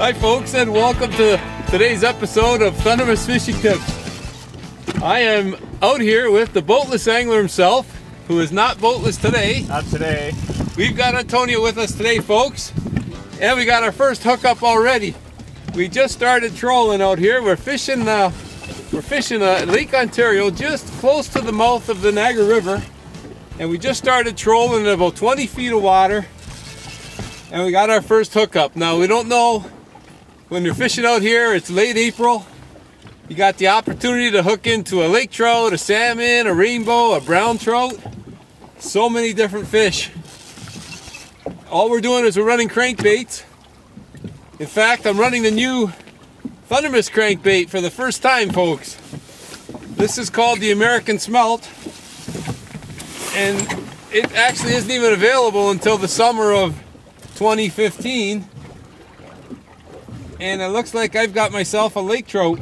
Hi folks, and welcome to today's episode of Thundermist Fishing Tips. I am out here with the Boatless Angler himself, who is not boatless today. Not today. We've got Antonio with us today, folks. And we got our first hookup already. We just started trolling out here. We're fishing Lake Ontario, just close to the mouth of the Niagara River. And we just started trolling in about 20 feet of water. And we got our first hookup. Now, we don't know, when you're fishing out here, it's late April. You got the opportunity to hook into a lake trout, a salmon, a rainbow, a brown trout. So many different fish. All we're doing is we're running crankbaits. In fact, I'm running the new Thundermist crankbait for the first time, folks. This is called the American Smelt. And it actually isn't even available until the summer of 2015, and it looks like I've got myself a lake trout.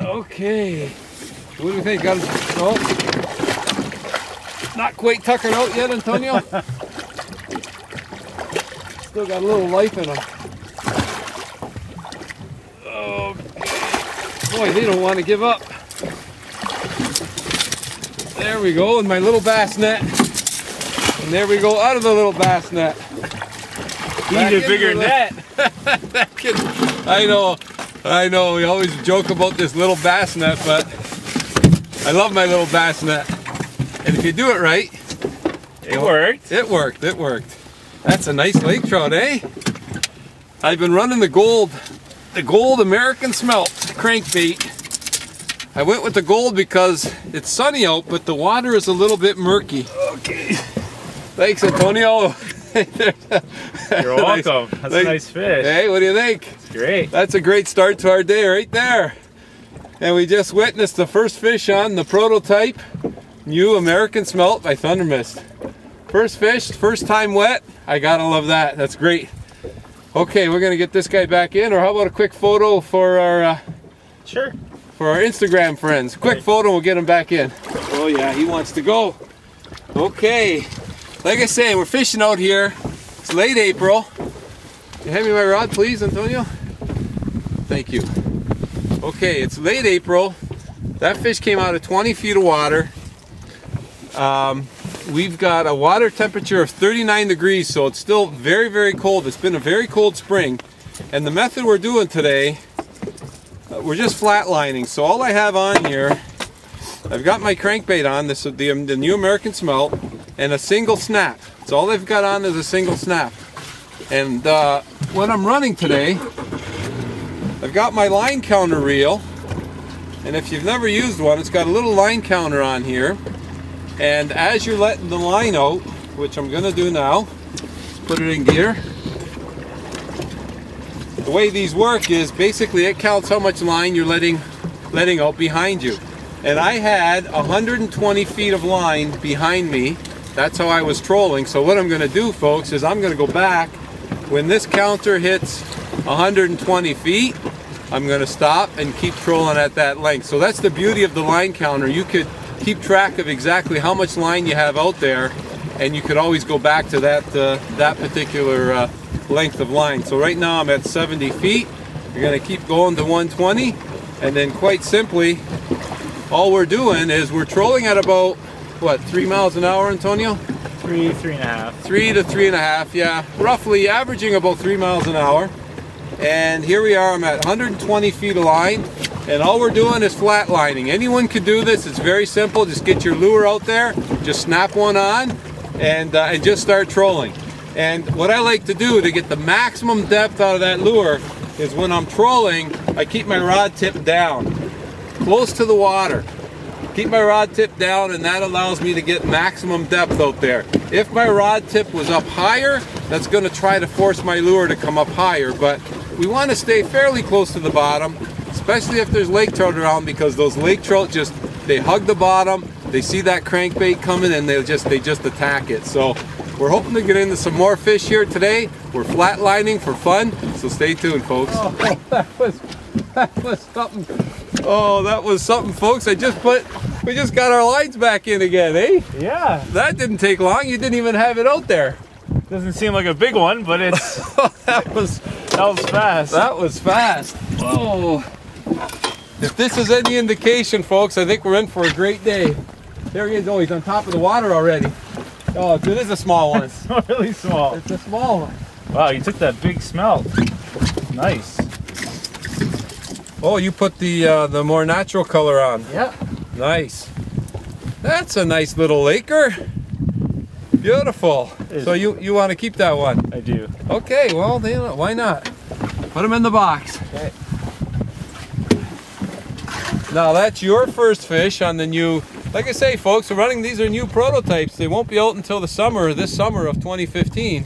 Okay, what do you think? Got it? Oh, not quite tuckered out yet, Antonio. Still got a little life in them. Oh, boy, they don't want to give up. There we go, in my little bass net. And there we go, out of the little bass net. You need a bigger net. I know, we always joke about this little bass net, but I love my little bass net. And if you do it right, it worked. That's a nice lake trout, eh? I've been running the gold American Smelt crankbait. I went with the gold because it's sunny out, but the water is a little bit murky. Okay. Thanks, Antonio. You're welcome. That's a nice fish. Hey, what do you think? It's great. That's a great start to our day right there. And we just witnessed the first fish on the prototype new American Smelt by Thundermist. First fish, first time wet. I gotta love that. That's great. Okay, we're gonna get this guy back in, or how about a quick photo for our for our Instagram friends? Quick photo, we'll get him back in. Oh yeah, he wants to go. Okay. Like I say, we're fishing out here. It's late April. Can you hand me my rod, please, Antonio? Thank you. Okay, it's late April. That fish came out of 20 feet of water. We've got a water temperature of 39 degrees, so it's still very, very cold. It's been a very cold spring. And the method we're doing today, we're just flatlining. So all I have on here, I've got my crankbait on, this is the new American Smelt, and a single snap. So all they've got on is a single snap. And what I'm running today, I've got my line counter reel, and if you've never used one, it's got a little line counter on here. And as you're letting the line out, which I'm gonna do now, put it in gear. The way these work is basically it counts how much line you're letting out behind you. And I had 120 feet of line behind me. That's how I was trolling. So what I'm gonna do, folks, is I'm gonna go back. When this counter hits 120 feet, I'm gonna stop and keep trolling at that length. So that's the beauty of the line counter. You could keep track of exactly how much line you have out there, and you could always go back to that particular length of line. So right now I'm at 70 feet. You're gonna keep going to 120, and then quite simply, all we're doing is we're trolling at about, what, 3 miles an hour, Antonio? Three and a half. 3 to 3 and a half, yeah. Roughly averaging about 3 miles an hour. And here we are, I'm at 120 feet of line. And all we're doing is flat lining. Anyone could do this, it's very simple. Just get your lure out there, just snap one on, and just start trolling. And what I like to do to get the maximum depth out of that lure is when I'm trolling, I keep my rod tip down, close to the water. Keep my rod tip down, and that allows me to get maximum depth out there. If my rod tip was up higher, that's gonna try to force my lure to come up higher, but we wanna stay fairly close to the bottom, especially if there's lake trout around, because those lake trout just, they hug the bottom, they see that crankbait coming, and they just attack it. So we're hoping to get into some more fish here today. We're flatlining for fun, so stay tuned, folks. Oh, that was something. Oh, that was something, folks. We just got our lines back in again, eh? Yeah. That didn't take long. You didn't even have it out there. Doesn't seem like a big one, but it's that was fast. That was fast. Oh. If this is any indication, folks, I think we're in for a great day. There he is. Oh, he's on top of the water already. Oh, it is a small one. It's not really small. It's a small one. Wow, you took that big smelt. Nice. Oh, you put the more natural color on. Yeah. Nice. That's a nice little laker. Beautiful. So you want to keep that one? I do. Okay. Well, then why not? Put them in the box. Okay. Now that's your first fish on the new. Like I say, folks, we're running. These are new prototypes. They won't be out until the summer. This summer of 2015.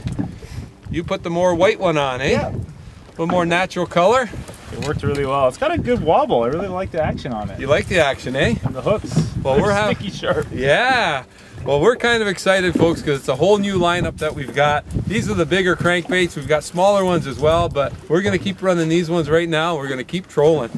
You put the more white one on, eh? Yeah. A little more natural color. It worked really well. It's got a good wobble. I really like the action on it. You like the action, eh? And the hooks. Well, they're sticky sharp. Yeah. Well, we're kind of excited, folks, because it's a whole new lineup that we've got. These are the bigger crankbaits. We've got smaller ones as well, but we're going to keep running these ones right now. We're going to keep trolling.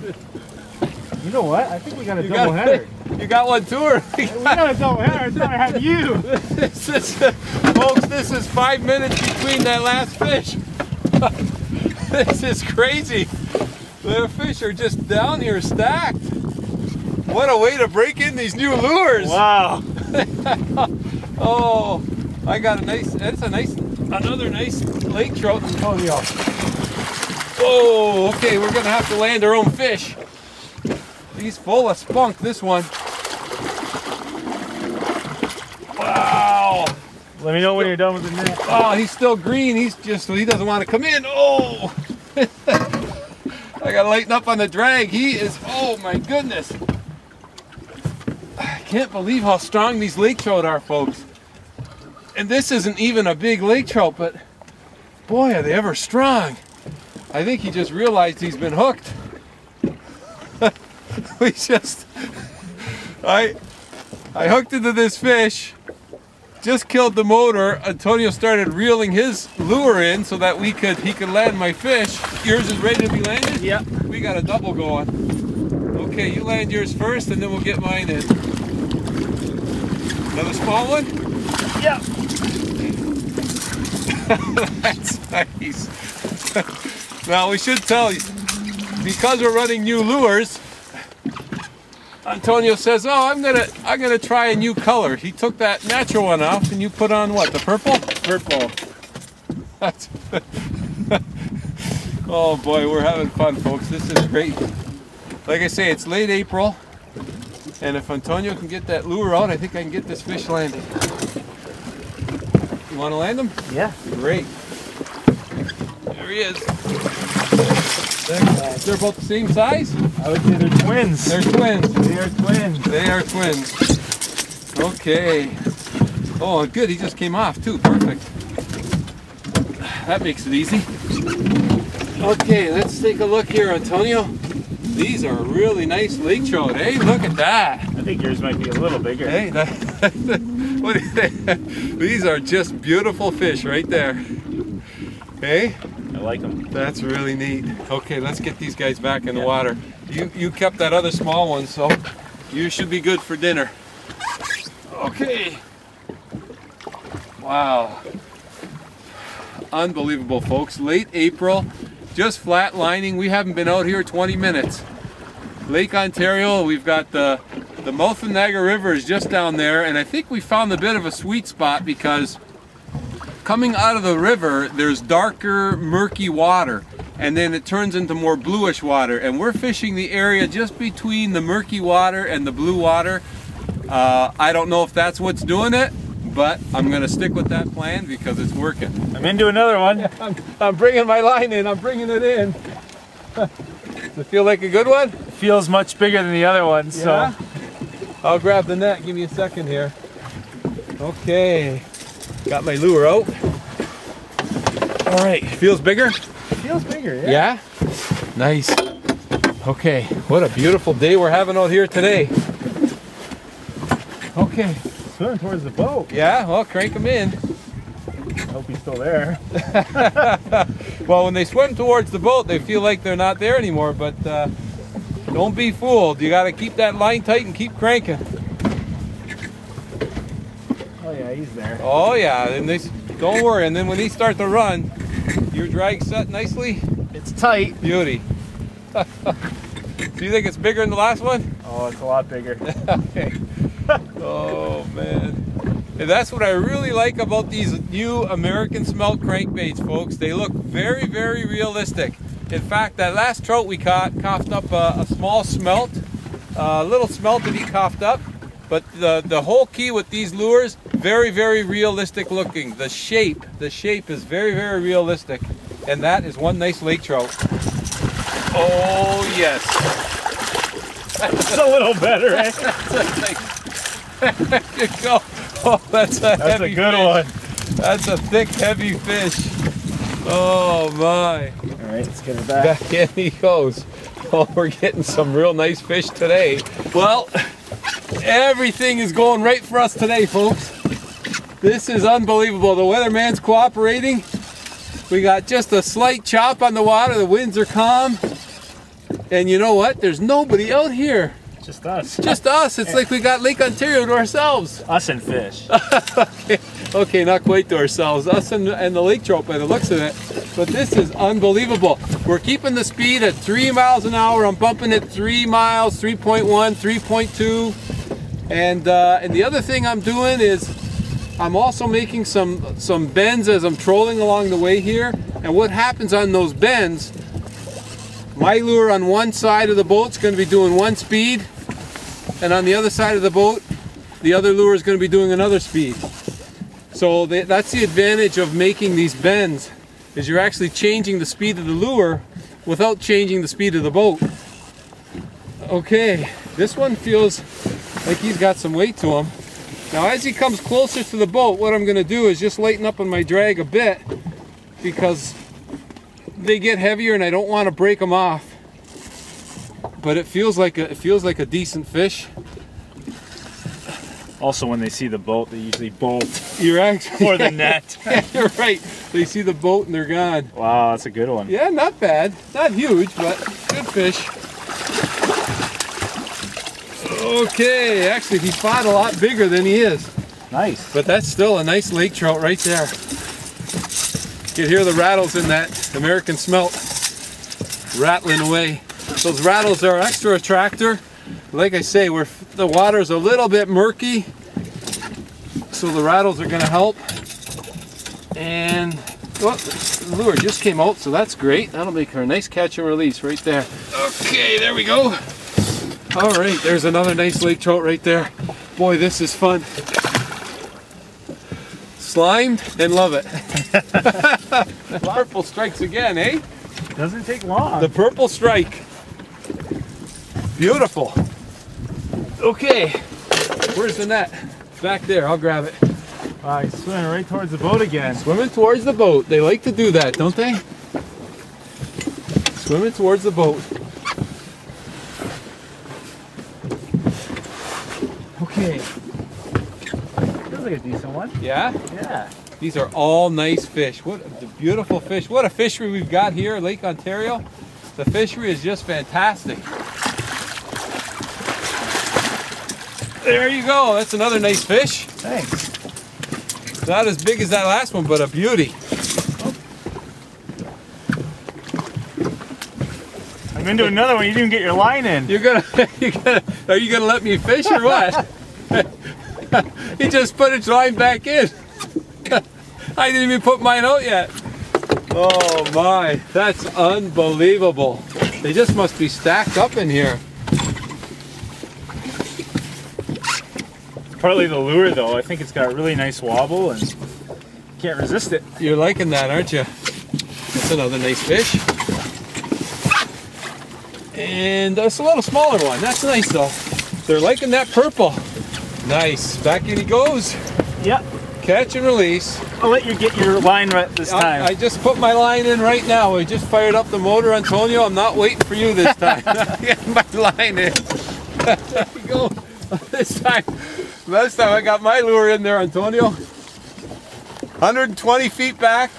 You know what? I think we got a double header. You got one too, or? We got a double header. I thought I had you. Folks, this is 5 minutes between that last fish. This is crazy. The fish are just down here stacked. What a way to break in these new lures. Wow. Oh, I got a nice, that's a nice, another nice lake trout, Antonio. Whoa, okay, we're gonna have to land our own fish. He's full of spunk, this one. Wow. Let me know when you're done with the net. Oh, he's still green. He's just, he doesn't want to come in. Oh. I gotta lighten up on the drag. He is, oh my goodness. I can't believe how strong these lake trout are, folks. And this isn't even a big lake trout, but boy, are they ever strong. I think he just realized he's been hooked. We just, I hooked into this fish. Just killed the motor. Antonio started reeling his lure in so that he could land my fish. Yours is ready to be landed? Yep. We got a double going. Okay, you land yours first and then we'll get mine in. Another small one? Yep. That's nice. Now we should tell you, because we're running new lures, Antonio says, "Oh, I'm gonna try a new color." He took that natural one off, and you put on what? The purple? Purple. That's. Oh boy, we're having fun, folks. This is great. Like I say, it's late April, and if Antonio can get that lure out, I think I can get this fish landed. You want to land him? Yeah. Great. There he is. They're both the same size? I would say they're twins. They're twins. They are twins. They are twins. Okay. Oh, good. He just came off too. Perfect. That makes it easy. Okay, let's take a look here, Antonio. These are really nice lake trout. Hey, look at that. I think yours might be a little bigger. Hey, what do you think? These are just beautiful fish right there. Hey? I like them. That's really neat. Okay, let's get these guys back in the water. You kept that other small one, so you should be good for dinner. Okay. Wow. Unbelievable, folks. Late April, just flat lining. We haven't been out here 20 minutes. Lake Ontario, we've got the mouth of Niagara River is just down there, and I think we found a bit of a sweet spot because coming out of the river, there's darker, murky water, and then it turns into more bluish water, and we're fishing the area just between the murky water and the blue water. I don't know if that's what's doing it, but I'm going to stick with that plan because it's working. I'm into another one. Yeah, I'm bringing my line in. I'm bringing it in. Does it feel like a good one? It feels much bigger than the other one, yeah? So I'll grab the net. Give me a second here. Okay. Got my lure out. All right, feels bigger? Feels bigger, yeah. Yeah? Nice. Okay, what a beautiful day we're having out here today. Okay. Swimming towards the boat. Yeah, well, crank them in. I hope he's still there. Well, when they swim towards the boat, they feel like they're not there anymore, but don't be fooled. You got to keep that line tight and keep cranking. He's there. Oh yeah, and they Don't worry, and then when these start to run, your drag's set nicely. It's tight. Beauty. Do you think it's bigger than the last one? Oh, it's a lot bigger. Okay. Oh, man. And that's what I really like about these new American Smelt crankbaits, folks. They look very, very realistic. In fact, that last trout we caught coughed up a small smelt, a little smelt that he coughed up. But the whole key with these lures, very, very realistic looking. The shape is very, very realistic. And that is one nice lake trout. Oh, yes. That's a little better, eh? There you go. Oh, that's a good fish. That's a thick, heavy fish. Oh, my. All right, let's get it back. Back in he goes. Oh, we're getting some real nice fish today. Well, everything is going right for us today, folks. This is unbelievable. The weatherman's cooperating. We got just a slight chop on the water. The winds are calm. And you know what? There's nobody out here. Just us. Just us. It's like we got Lake Ontario to ourselves. Us and fish. Okay, not quite to ourselves. Us and the lake trout by the looks of it. But this is unbelievable. We're keeping the speed at 3 miles an hour. I'm bumping it 3 miles, 3.1, 3.2. And the other thing I'm doing is I'm also making some bends as I'm trolling along the way here, and what happens on those bends, my lure on one side of the boat's going to be doing one speed, and on the other side of the boat, the other lure is going to be doing another speed. So that's the advantage of making these bends, is you're actually changing the speed of the lure without changing the speed of the boat. Okay, this one feels like he's got some weight to him. Now as he comes closer to the boat, what I'm going to do is just lighten up on my drag a bit, because they get heavier and I don't want to break them off. But it feels like a decent fish. Also, when they see the boat, they usually bolt. You're actually or the net. Yeah, you're right. They see the boat and they're gone. Wow, that's a good one. Yeah, not bad. Not huge, but good fish. Okay, actually he fought a lot bigger than he is. Nice. But that's still a nice lake trout right there. You can hear the rattles in that American smelt rattling away. Those rattles are extra attractor. Like I say, the water's a little bit murky, so the rattles are going to help. And oh, the lure just came out, so that's great. That'll make her a nice catch and release right there. Okay, there we go. All right, there's another nice lake trout right there. Boy, this is fun. Slimed and love it. Purple strikes again, eh? Doesn't take long. The purple strike. Beautiful. Okay, where's the net? It's back there, I'll grab it. All right, swimming right towards the boat again. Swimming towards the boat. They like to do that, don't they? Swimming towards the boat. Okay. Feels like a decent one. Yeah? Yeah. These are all nice fish. What a beautiful fish. What a fishery we've got here at Lake Ontario. The fishery is just fantastic. There you go. That's another nice fish. Thanks. Not as big as that last one, but a beauty. Oh. I'm into another one. You didn't even get your line in. Are you gonna let me fish or what? He just put his line back in. I didn't even put mine out yet. Oh my, that's unbelievable. They just must be stacked up in here. It's partly the lure though. I think it's got a really nice wobble and can't resist it. You're liking that, aren't you? That's another nice fish. And that's a little smaller one. That's nice though. They're liking that purple. Nice. Back in he goes. Yep. Catch and release. I'll let you get your line right this time. I just put my line in right now. I just fired up the motor, Antonio. I'm not waiting for you this time. Get my line in. There you go. Last time I got my lure in there, Antonio. 120 feet back.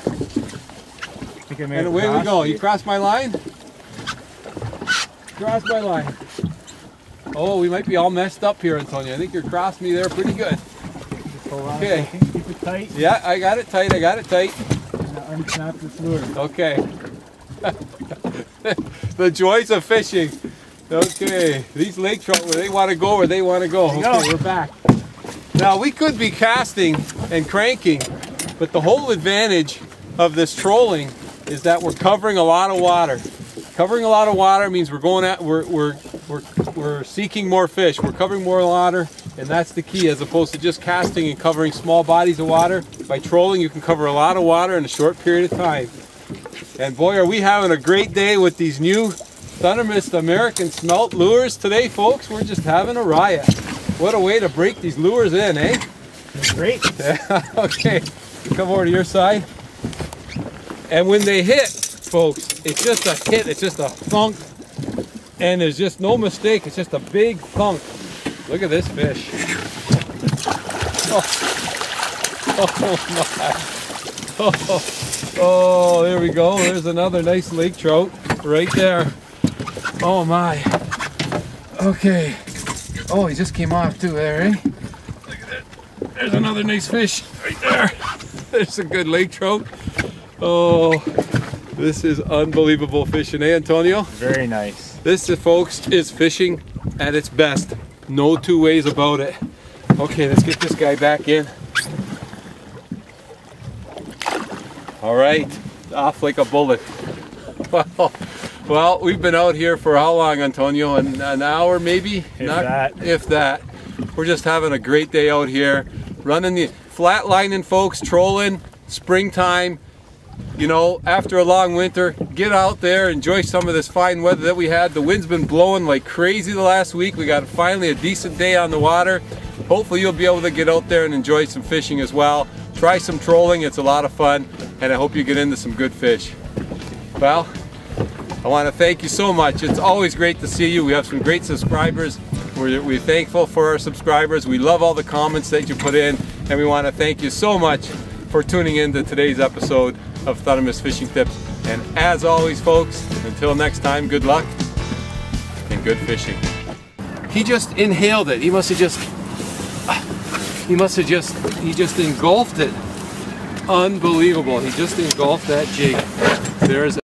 And away we go. You cross my line? Cross my line. Oh, we might be all messed up here, Antonio. I think you're crossing me there pretty good. Okay. tight? Yeah, I got it tight. I got it tight. Unsnap this lure. Okay. The joys of fishing. Okay, these lake trout, they want to go where they want to go. Okay, we're back. Now we could be casting and cranking, but the whole advantage of this trolling is that we're covering a lot of water. Covering a lot of water means we're going at, we're seeking more fish. We're covering more water, and that's the key, as opposed to just casting and covering small bodies of water. By trolling, you can cover a lot of water in a short period of time. And boy, are we having a great day with these new Thundermist American Smelt lures today, folks. We're just having a riot. What a way to break these lures in, eh? Great. Okay, come over to your side. And when they hit, folks, it's just a hit, it's just a thunk. And there's just no mistake, it's just a big thunk. Look at this fish. Oh, oh my. Oh, there we go. There's another nice lake trout right there. Oh my. Okay. Oh, he just came off too there, eh? Look at that. There's another nice fish right there. There's a good lake trout. Oh, this is unbelievable fishing, eh, Antonio? Very nice. This, folks, is fishing at its best. No two ways about it. Okay, let's get this guy back in. All right, off like a bullet. Well, we've been out here for how long, Antonio? An hour maybe? If that. We're just having a great day out here. Running the flatlining, folks, trolling, springtime. You know, after a long winter, get out there, enjoy some of this fine weather that we had. The wind's been blowing like crazy the last week. We got finally a decent day on the water. Hopefully you'll be able to get out there and enjoy some fishing as well. Try some trolling, it's a lot of fun, and I hope you get into some good fish. Well, I want to thank you so much. It's always great to see you. We have some great subscribers. We're thankful for our subscribers. We love all the comments that you put in, and we want to thank you so much for tuning in to today's episode of Thundermist Fishing Tips. And as always, folks, until next time, good luck and good fishing. He just inhaled it. He just engulfed it. Unbelievable. He just engulfed that jig. There's